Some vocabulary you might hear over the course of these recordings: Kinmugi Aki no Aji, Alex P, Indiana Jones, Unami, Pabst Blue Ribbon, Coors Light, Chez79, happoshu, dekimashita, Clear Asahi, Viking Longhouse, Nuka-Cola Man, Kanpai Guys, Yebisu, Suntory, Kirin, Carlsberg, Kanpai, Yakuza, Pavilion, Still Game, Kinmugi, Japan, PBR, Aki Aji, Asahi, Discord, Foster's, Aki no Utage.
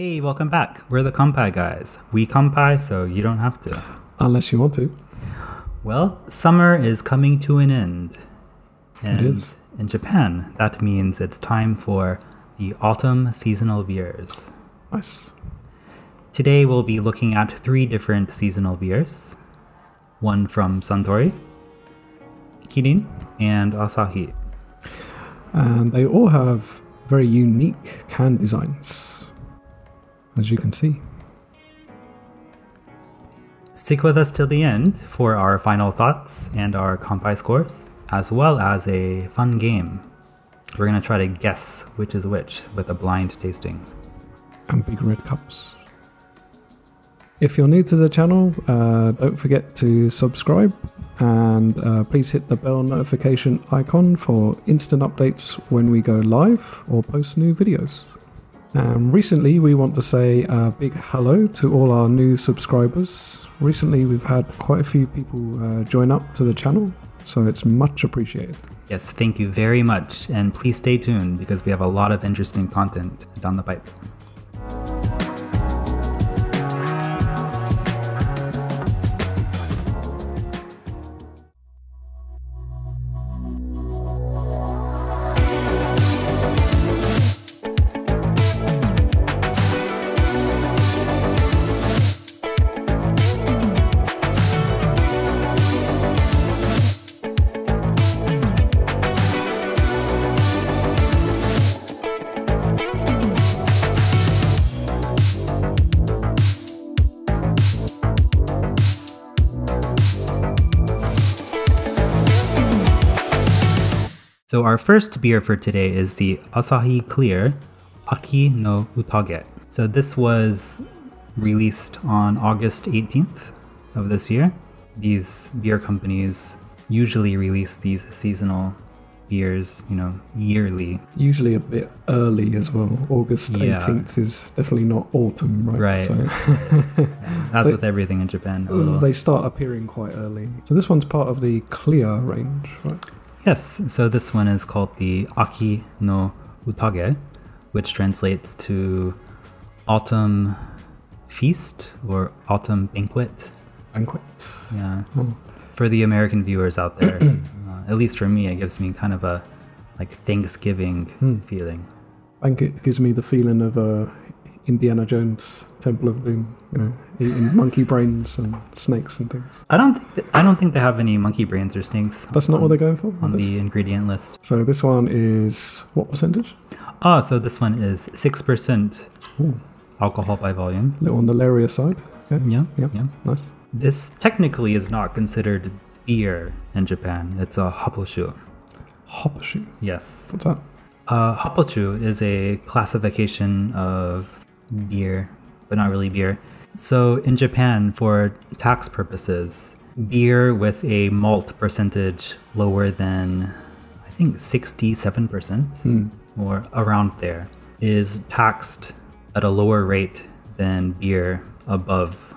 Hey, welcome back. We're the Kanpai Guys. We Kanpai, so you don't have to. Unless you want to. Well, summer is coming to an end. And it is. In Japan, that means it's time for the autumn seasonal beers. Nice. Today we'll be looking at 3 different seasonal beers. One from Suntory, Kirin, and Asahi. And they all have very unique can designs, as you can see. Stick with us till the end for our final thoughts and our Kanpai scores, as well as a fun game. We're going to try to guess which is which with a blind tasting. And big red cups. If you're new to the channel, don't forget to subscribe and please hit the bell notification icon for instant updates when we go live or post new videos. Recently, we want to say a big hello to all our new subscribers. Recently, we've had quite a few people join up to the channel, so it's much appreciated. Yes, thank you very much, and please stay tuned because we have a lot of interesting content down the pipe. So our first beer for today is the Asahi Clear Aki no Utage. So this was released on August 18th of this year. These beer companies usually release these seasonal beers, you know, yearly. Usually a bit early as well. August 18th is definitely not autumn, right? Right. So. That's with everything in Japan. They start appearing quite early. So this one's part of the Clear range, right? Yes, so this one is called the Aki no Utage, which translates to autumn feast or autumn banquet. Banquet. Yeah. Oh. For the American viewers out there, at least for me, it gives me kind of a like Thanksgiving feeling. Banquet gives me the feeling of Indiana Jones, Temple of Doom, you know, eating monkey brains and snakes and things. I don't think they have any monkey brains or snakes. That's not what they're going for on the ingredient list. So this one is what percentage? Ah, so this one is 6% alcohol by volume. A little on the leirier side. Okay. Yeah. Nice. This technically is not considered beer in Japan. It's a happoshu. Happoshu. Yes. What's that? Happoshu is a classification of beer, but not really beer. So in Japan, for tax purposes, beer with a malt percentage lower than, I think, 67% or around there is taxed at a lower rate than beer above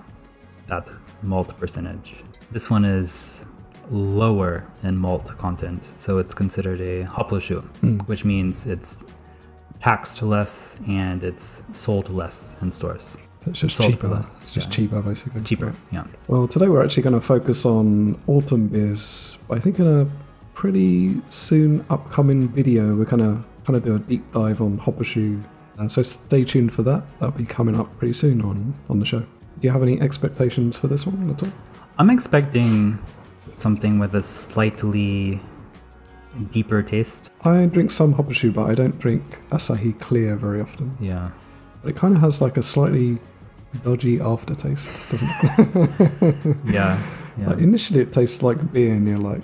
that malt percentage. This one is lower in malt content, so it's considered a happoshu, which means it's taxed less and it's sold less in stores. It's just cheaper. It's just cheaper, basically. Cheaper, yeah. Well, today we're actually going to focus on autumn beers, but I think in a pretty soon upcoming video, we're going to kind of do a deep dive on happoshu. So stay tuned for that. That'll be coming up pretty soon on the show. Do you have any expectations for this one at all? I'm expecting something with a slightly deeper taste. I drink some happoshu, but I don't drink Asahi Clear very often. Yeah. But it kind of has like a slightly dodgy aftertaste, doesn't it? Yeah. Like initially it tastes like beer and you're like,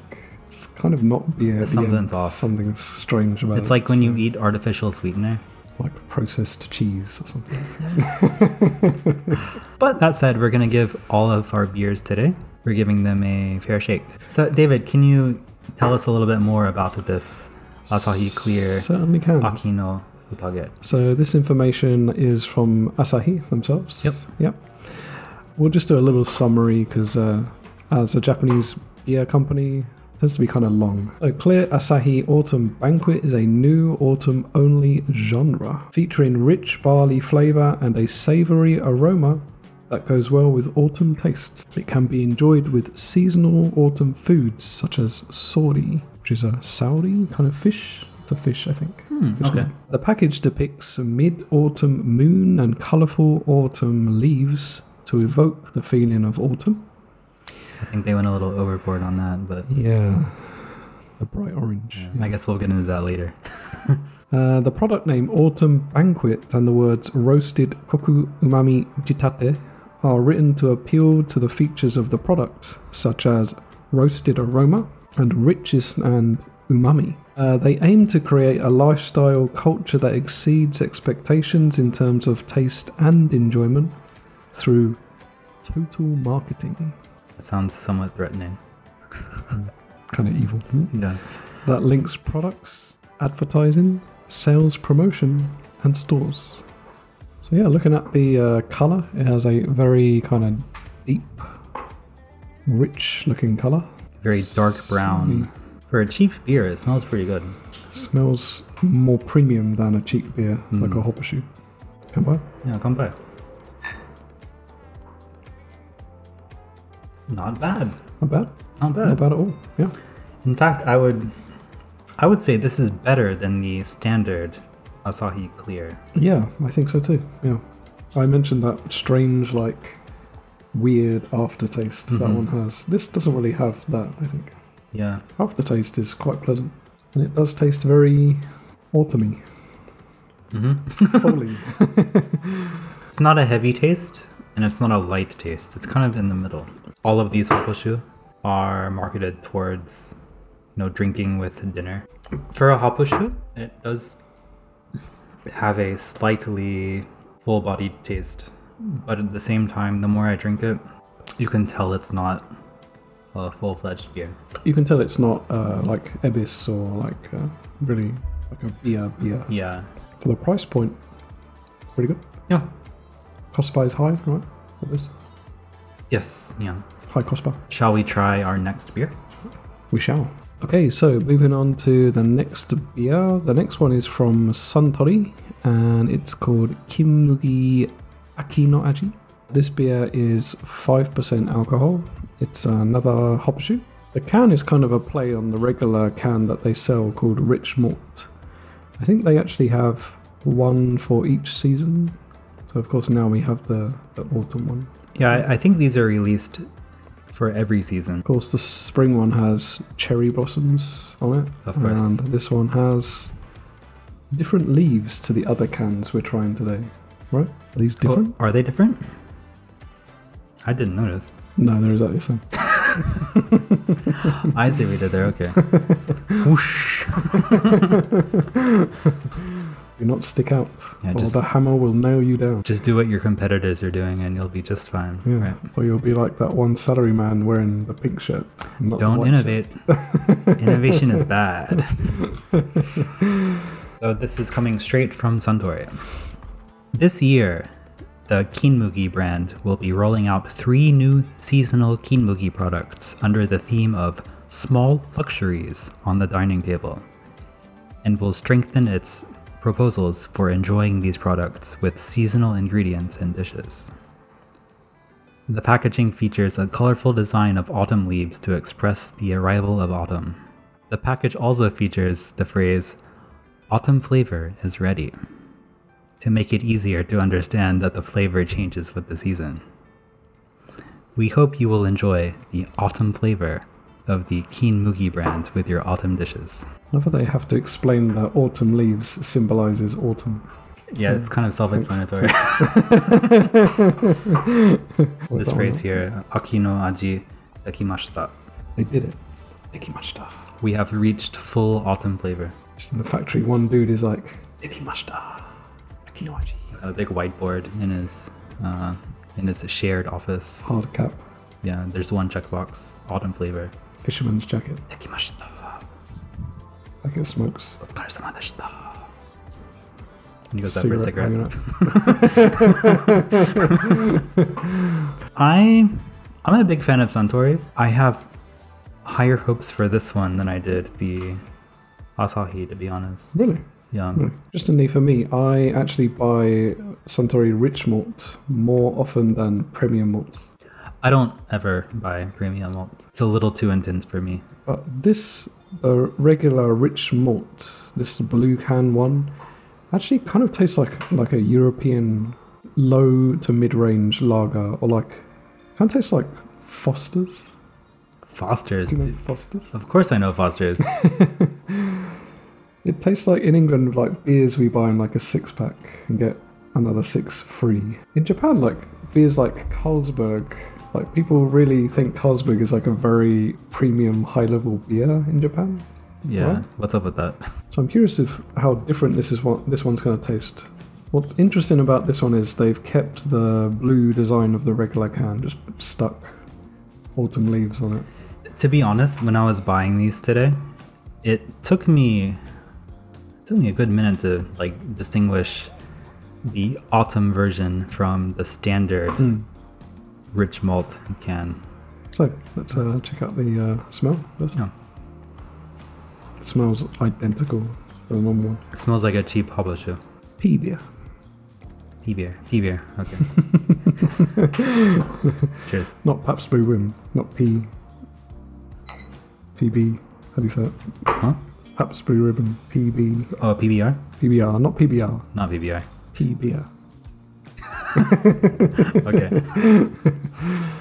it's kind of not beer. Something's off. Something's strange about it. It's like when you eat artificial sweetener. Like processed cheese or something. But that said, we're going to give all of our beers today. We're giving them a fair shake. So David, can you tell us a little bit more about this Asahi Clear Aki no Utage? So this information is from Asahi themselves. Yep. We'll just do a little summary because as a Japanese beer company, Tends to be kind of long. So Clear Asahi Autumn Banquet is a new autumn-only genre, featuring rich barley flavour and a savoury aroma that goes well with autumn tastes. It can be enjoyed with seasonal autumn foods such as sori, which is a saori kind of fish. It's a fish, I think. Okay. The package depicts mid-autumn moon and colourful autumn leaves to evoke the feeling of autumn. I think they went a little overboard on that, but... yeah, the bright orange. Yeah, yeah. I guess we'll get into that later. The product name Autumn Banquet and the words roasted koku umami jitate are written to appeal to the features of the product, such as roasted aroma and richness and umami. They aim to create a lifestyle culture that exceeds expectations in terms of taste and enjoyment through total marketing. That sounds somewhat threatening. Kind of evil. Yeah. That links products, advertising, sales promotion, and stores. So yeah, looking at the color, it has a very kind of deep, rich looking color. Very dark brown. Sunny. For a cheap beer, it smells pretty good. Smells more premium than a cheap beer, like a happoshu. Kanpai? Yeah, kanpai. Not bad. Not bad. Not bad. Not bad at all. Yeah. In fact, I would say this is better than the standard Asahi Clear. Yeah, I think so too. Yeah. I mentioned that strange, like, weird aftertaste that one has. This doesn't really have that, I think. Yeah. Aftertaste is quite pleasant. And it does taste very autumny. It's not a heavy taste, and it's not a light taste. It's kind of in the middle. All of these happoshu are marketed towards, you know, drinking with dinner. For a happoshu, it does have a slightly full-bodied taste, but at the same time, the more I drink it, you can tell it's not a full-fledged beer. You can tell it's not like Yebisu or like really like a beer. Yeah. For the price point, it's pretty good. Yeah. Cost by is high, right? For this. Yes. Yeah. High cost by. Shall we try our next beer? We shall. Okay, so moving on to the next beer. The next one is from Suntory, and it's called Kinmugi Aki no Aji. This beer is 5% alcohol. It's another happoshu. The can is kind of a play on the regular can that they sell called Rich Malt. I think they actually have one for each season. So of course now we have the autumn one. Yeah, I think these are released for every season. Of course the spring one has cherry blossoms on it. Of course. And this one has different leaves to the other cans we're trying today. Right? Are these different? Oh, are they different? I didn't notice. No, they're exactly the same. I see we did there, okay. Whoosh. Do not stick out, or the hammer will nail you down. Just do what your competitors are doing and you'll be just fine. Yeah. Right? Or you'll be like that one salary man wearing the pink shirt. Don't innovate. Innovation is bad. So this is coming straight from Suntory. This year, the Kinmugi brand will be rolling out 3 new seasonal Kinmugi products under the theme of small luxuries on the dining table, and will strengthen its proposals for enjoying these products with seasonal ingredients and dishes. The packaging features a colorful design of autumn leaves to express the arrival of autumn. The package also features the phrase, "Autumn flavor is ready," to make it easier to understand that the flavor changes with the season. We hope you will enjoy the autumn flavor of the Kinmugi brand with your autumn dishes. I love that they have to explain that autumn leaves symbolizes autumn. Yeah, it's kind of self-explanatory. This phrase here, Aki no Aji, dekimashita. They did it. Dekimashita. We have reached full autumn flavor. Just in the factory, one dude is like, dekimashita. He's got a big whiteboard in his shared office. Hard cap. Yeah, there's one checkbox. Autumn flavor. Fisherman's jacket. Dekimashita. Like it smokes. And he goes out for a cigarette. I'm a big fan of Suntory. I have higher hopes for this one than I did the Asahi, to be honest. Really? Yeah. Really. Interestingly for me, I actually buy Suntory rich malt more often than premium malt. I don't ever buy premium malt. It's a little too intense for me. But this regular rich malt, this blue can one, actually kind of tastes like a European low to mid-range lager, or like, kind of tastes like Foster's. Foster's? You know Foster's? Of course I know Foster's. It tastes like in England, like beers we buy in like a six-pack and get another six free. In Japan, like beers like Carlsberg, like people really think Carlsberg is like a very premium high-level beer in Japan. Yeah, right? What's up with that? So I'm curious if how different this one's going to taste. What's interesting about this one is they've kept the blue design of the regular can, just stuck autumn leaves on it. To be honest, when I was buying these today, it took me a good minute to like distinguish the autumn version from the standard rich malt can. So let's check out the smell first. Yeah. It smells identical to the normal one. It smells like a cheap happoshu. Pea beer. Pea beer. Pea beer. Okay. Cheers. Not Pabst Blue Ribbon. Not P. PB. How do you say it? Huh? Pabst Blue Ribbon. PB. Oh, PBR? PBR. Not PBR. Not PBR. PBR. Okay.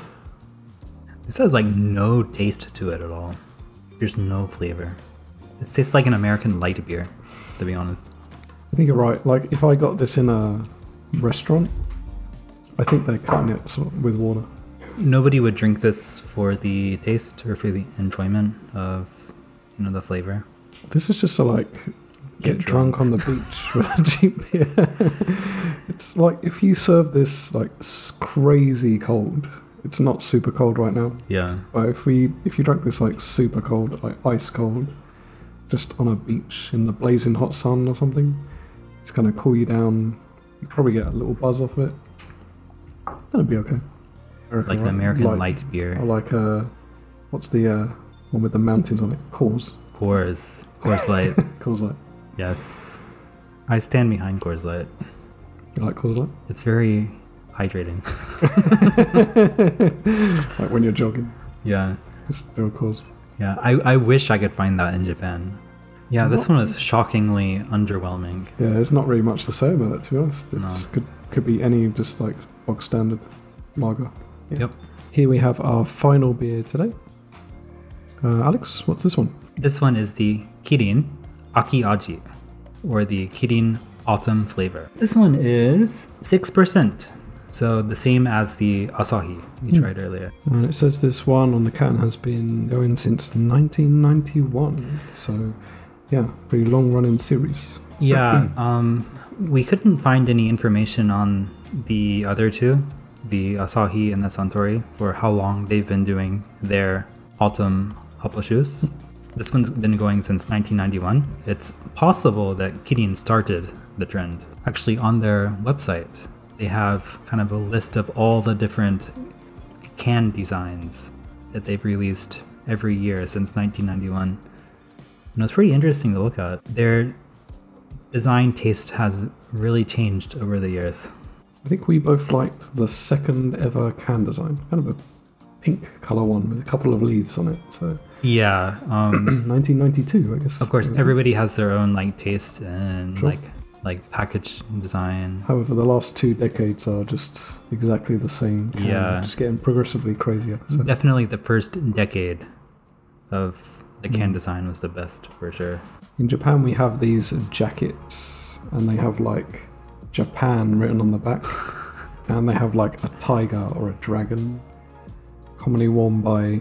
This has like no taste to it at all. There's no flavor. It tastes like an American light beer, to be honest. I think you're right. Like, if I got this in a restaurant, I think they're cutting it with water. Nobody would drink this for the taste or for the enjoyment of, you know, the flavor. This is just to, like, get drunk on the beach with a cheap beer. It's like, if you serve this, like, crazy cold. It's not super cold right now. Yeah. But if you drank this, like, super cold, like, ice cold, just on a beach in the blazing hot sun or something, it's going to cool you down. You probably get a little buzz off it. That'll be okay. Like an American light beer. Or like a, what's the one with the mountains on it? Coors. Coors. Coors Light. Coors Light. Yes. I stand behind Coors Light. You like Coors Light? It's very hydrating. Like when you're jogging. Yeah. It's still Coors. Yeah, I wish I could find that in Japan. Yeah, this one is shockingly underwhelming. Yeah, there's not really much to say about it, to be honest. It's could be any just like bog standard lager. Yeah. Yep. Here we have our final beer today. Alex, what's this one? This one is the Kirin Aki Aji, or the Kirin Autumn flavor. This one is 6%. So the same as the Asahi we tried earlier. And it says this one on the can has been going since 1991. So yeah, pretty long running series. Yeah, we couldn't find any information on the other two, the Asahi and the Suntory, for how long they've been doing their autumn happoshus. This one's been going since 1991. It's possible that Kirin started the trend. Actually, on their website, they have kind of a list of all the different can designs that they've released every year since 1991. And it's pretty interesting to look at. Their design taste has really changed over the years. I think we both liked the second ever can design, kind of a pink color one with a couple of leaves on it. So yeah, 1992, I guess. Of course, everybody has their own like taste and like package design. However, the last 2 decades are just exactly the same. Yeah. Just getting progressively crazier. So. Definitely the first decade of the can design was the best, for sure. In Japan, we have these jackets, and they have like Japan written on the back. And they have like a tiger or a dragon, commonly worn by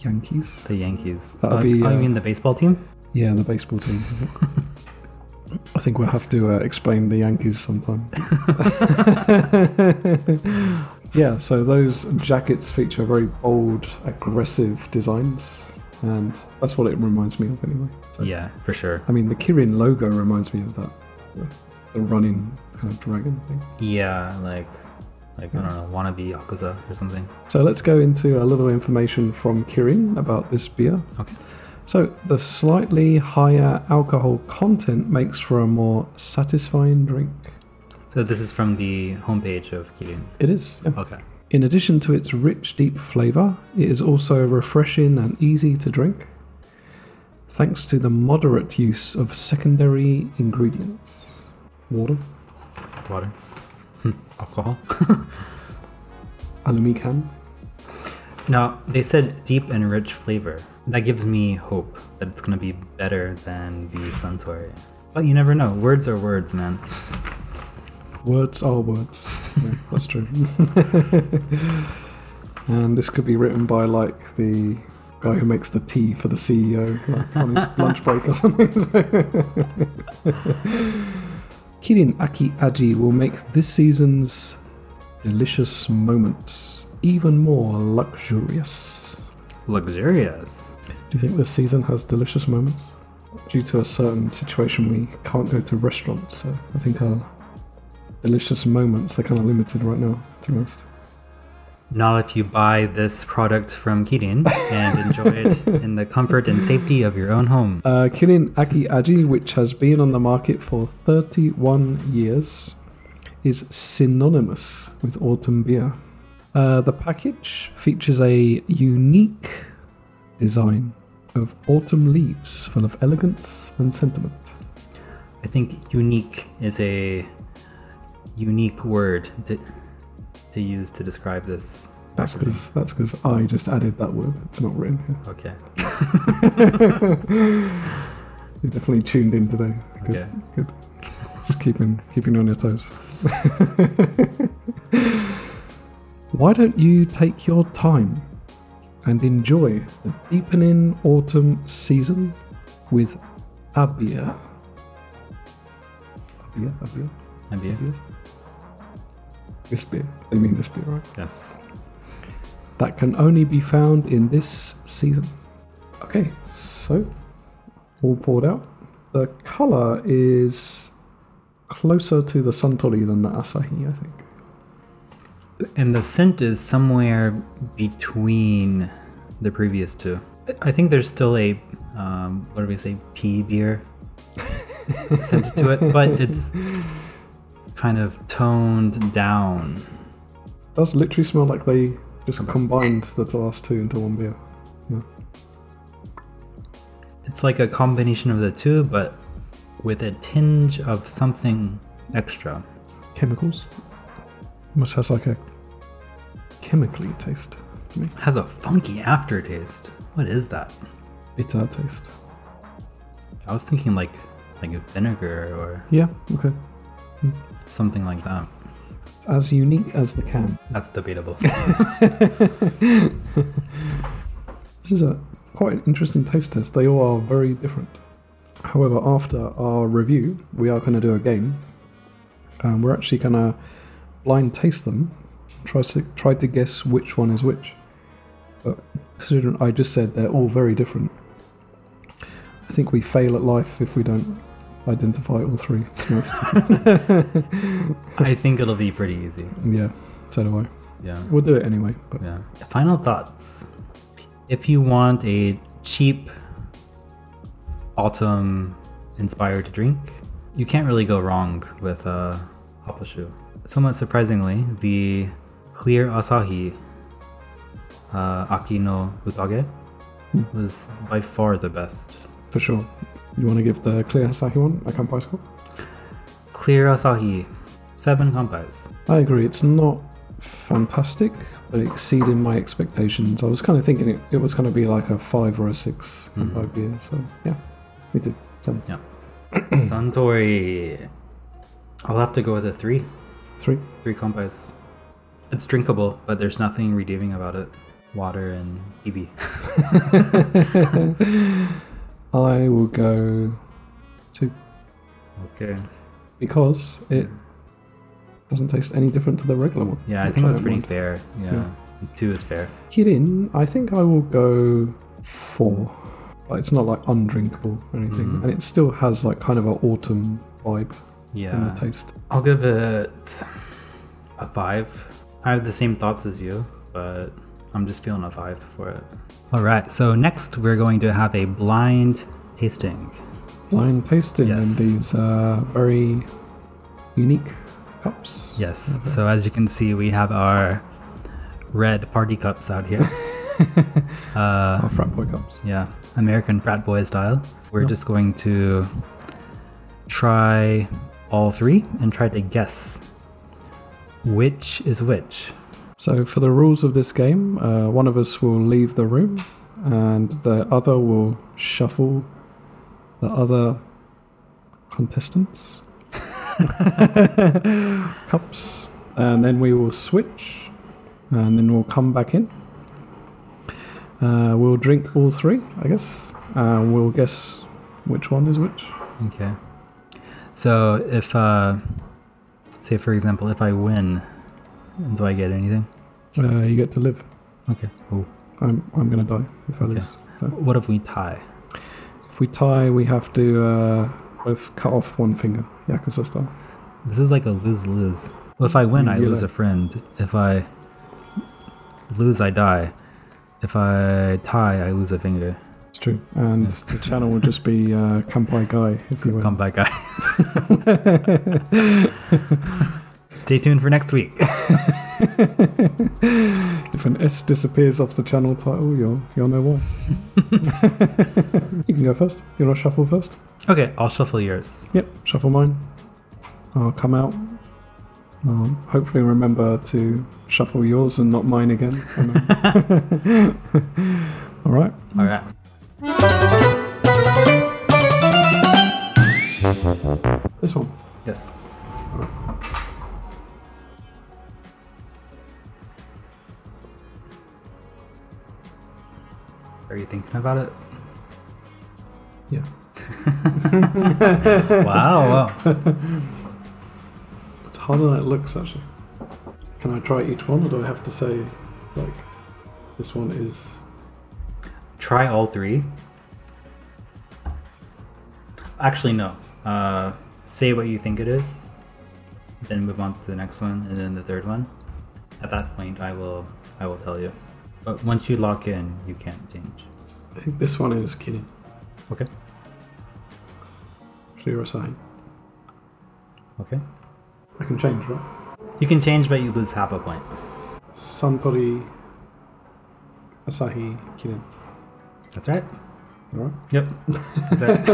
Yankees. The Yankees. That would be, you mean the baseball team? Yeah, the baseball team. I think we'll have to explain the Yankees sometime. Yeah, so those jackets feature very bold, aggressive designs, and that's what it reminds me of anyway. So, yeah, for sure. I mean, the Kirin logo reminds me of that, the running kind of dragon thing. Yeah, like like, I don't know, wannabe Yakuza or something. So let's go into a little information from Kirin about this beer. Okay. So the slightly higher alcohol content makes for a more satisfying drink. So this is from the homepage of Kirin? It is. Yeah. Okay. In addition to its rich, deep flavor, it is also refreshing and easy to drink, thanks to the moderate use of secondary ingredients. Water. Alcohol. Alumi can. Now, they said deep and rich flavor. That gives me hope that it's going to be better than the Suntory. But you never know. Words are words, man. Words are words. Yeah, that's true. And this could be written by, like, the guy who makes the tea for the CEO, like, on his lunch break or something. Kirin Aki Aji will make this season's delicious moments even more luxurious. Luxurious? Do you think this season has delicious moments? Due to a certain situation, we can't go to restaurants, so I think our delicious moments are kind of limited right now, to be honest. Not if you buy this product from Kirin and enjoy it in the comfort and safety of your own home. Kirin Aki Aji, which has been on the market for 31 years, is synonymous with autumn beer. The package features a unique design of autumn leaves full of elegance and sentiment. I think unique is a unique word to use to describe this. That's because I just added that word. It's not written here. Okay. You're definitely tuned in today. Good. Okay. Good. Just keeping on your toes. Why don't you take your time and enjoy the deepening autumn season with Abia? Abia. This beer. They mean this beer, right? Yes. That can only be found in this season. Okay, so all poured out. The color is closer to the Suntory than the Asahi, I think. And the scent is somewhere between the previous two. I think there's still a, what do we say, pea beer scented to it, but it's kind of toned down. It does literally smell like they just combined the last two into one beer. Yeah. It's like a combination of the two, but with a tinge of something extra. Chemicals? Almost has like a chemically taste to me. Has a funky aftertaste. What is that? Bitter taste. I was thinking like a vinegar or... Yeah, okay. Mm. Something like that. As unique as the can. That's debatable. This is quite an interesting taste test. They all are very different. However, after our review, we are going to do a game. And we're actually going to blind taste them. Try to guess which one is which. But considering I just said they're all very different, I think we fail at life if we don't identify all three. I think it'll be pretty easy. Yeah, so do I. Yeah. We'll do it anyway. But. Yeah. Final thoughts. If you want a cheap autumn inspired drink, you can't really go wrong with happoshu. Somewhat surprisingly, the Clear Asahi Aki no Utage was by far the best. For sure. You want to give the Clear Asahi one a Kanpai score? Clear Asahi, 7 Kanpais. I agree, it's not fantastic, but exceeded my expectations. I was kind of thinking it was going to be like a 5 or a 6 Kanpai beer, so yeah, we did 7. Yeah. Suntory, I'll have to go with a 3. 3 Kanpais. It's drinkable, but there's nothing redeeming about it. Water and EB. I will go 2. Okay. Because it doesn't taste any different to the regular one. Yeah, I think that's pretty fair. Yeah. 2 is fair. Kirin, I think I will go 4. Like, it's not like undrinkable or anything. And it still has like kind of an autumn vibe in the taste. I'll give it a 5. I have the same thoughts as you, but I'm just feeling a vibe for it. Alright, so next we're going to have a blind tasting. Blind tasting, yes. And these are very unique cups. Yes, okay. So as you can see, we have our red party cups out here. Our frat boy cups. Yeah, American frat boy style. We're just going to try all three and try to guess which is which. So for the rules of this game, one of us will leave the room and the other will shuffle the other contestants' cups, and then we will switch and then we'll come back in. We'll drink all three, I guess, and we'll guess which one is which. Okay. So if, say for example, if I win, do I get anything? You get to live. Okay. Ooh. I'm gonna die if I lose. So. What if we tie? If we tie, we have to both cut off one finger. Yakuza style. This is like a lose-lose. Well, if I win, I lose a friend. If I lose, I die. If I tie, I lose a finger. It's true. And yes. The channel will just be Kanpai Guy. If you win. Kanpai Guy. Stay tuned for next week. If an S disappears off the channel title, you'll know why. You can go first. You want to shuffle first? Okay, I'll shuffle yours. Yep, shuffle mine. I'll come out. I'll hopefully remember to shuffle yours and not mine again. All right. All right. This one. Yes. Are you thinking about it? Yeah. Wow. It's harder than it looks, actually. Can I try each one, or do I have to say, like, this one is... Try all three. Actually, no. Say what you think it is, then move on to the next one, and then the third one. At that point, I will tell you. But once you lock in, you can't change. I think this one is Kirin. Okay. Clear Asahi. Okay. I can change, right? You can change, but you lose half a point. Suntory, Asahi, Kirin. That's right. All right? Yep. That's right.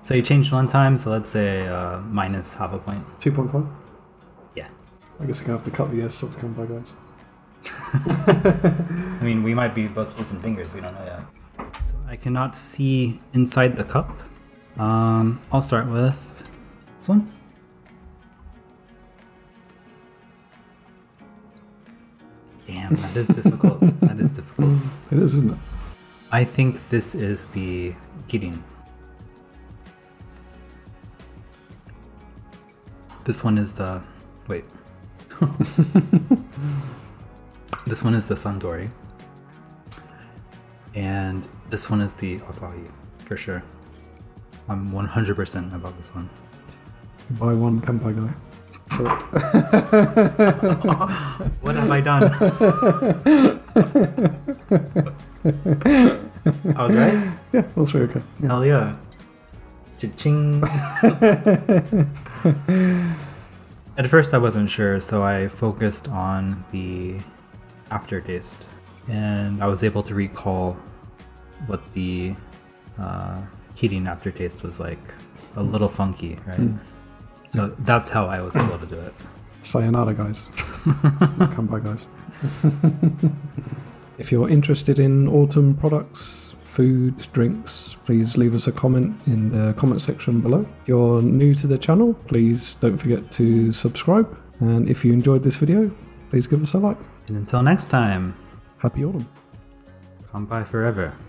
So you changed one time, so let's say minus half a point. 2.5? Yeah. I guess I'm going to have to cut the S off the Kanpai Guys. I mean, we might be both losing fingers, we don't know yet. So I cannot see inside the cup. I'll start with this one. Damn, that is difficult. That is difficult. It is, isn't it? I think this is the Kirin. This one is the... wait. This one is the Suntory, and this one is the Asahi, for sure. I'm 100% about this one. Buy one Kanpai Guy. What have I done? I was right? Yeah, all three okay. Yeah. Hell yeah. Cha-ching. At first I wasn't sure, so I focused on the aftertaste, and I was able to recall what the Kirin aftertaste was like. A little funky, right? Mm. So that's how I was able to do it. Sayonara, guys. Kanpai Guys. If you're interested in autumn products, food, drinks, please leave us a comment in the comment section below. If you're new to the channel, please don't forget to subscribe, and if you enjoyed this video, please give us a like. And until next time, happy autumn. Kanpai forever.